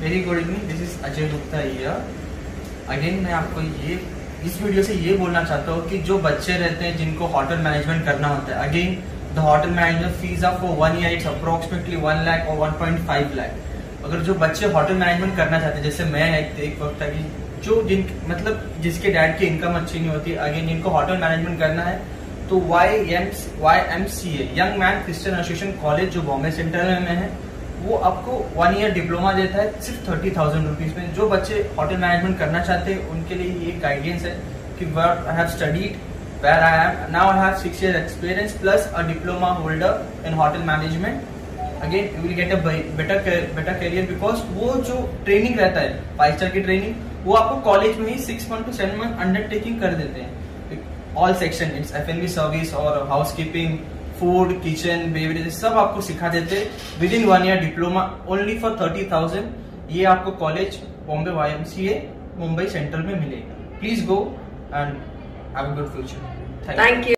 Very good evening, this is Ajay Gupta here. Again मैं आपको ये इस वीडियो से ये बोलना चाहता हूँ कि जो बच्चे रहते हैं जिनको होटल मैनेजमेंट करना होता है, again the hotel management fees आप for 1 year it's approximately 1 lakh और 1.5 लाख। अगर जो बच्चे होटल मैनेजमेंट करना चाहते हैं, जैसे मैं एक वक्त था कि जो जिन मतलब जिसके डैड की इनकम अच्छी नहीं होती, अगेन इनको होटल मैनेजमेंट करना है तो YMCA young man Christian association college जो बॉम्बे सेंटर में है वो आपको 1 year डिप्लोमा देता है सिर्फ 30,000 रुपीज में। जो बच्चे होटल मैनेजमेंट करना चाहते हैं उनके लिए ये गाइडेंस है कि what I have studied, where I am now, I have 6 years experience plus a diploma holder in hotel management. Again you will get a better career because वो जो ट्रेनिंग रहता है 5 star की ट्रेनिंग वो आपको college में ही 6 month to 7 month undertaking कर देते हैं। All section it's FNB service और housekeeping, food, kitchen, beverage सब आपको सिखा देते within 1 year diploma only for 30,000। ये आपको college Bombay YMCA Mumbai centre में मिलेगा। Please go and have a good future. Thank you.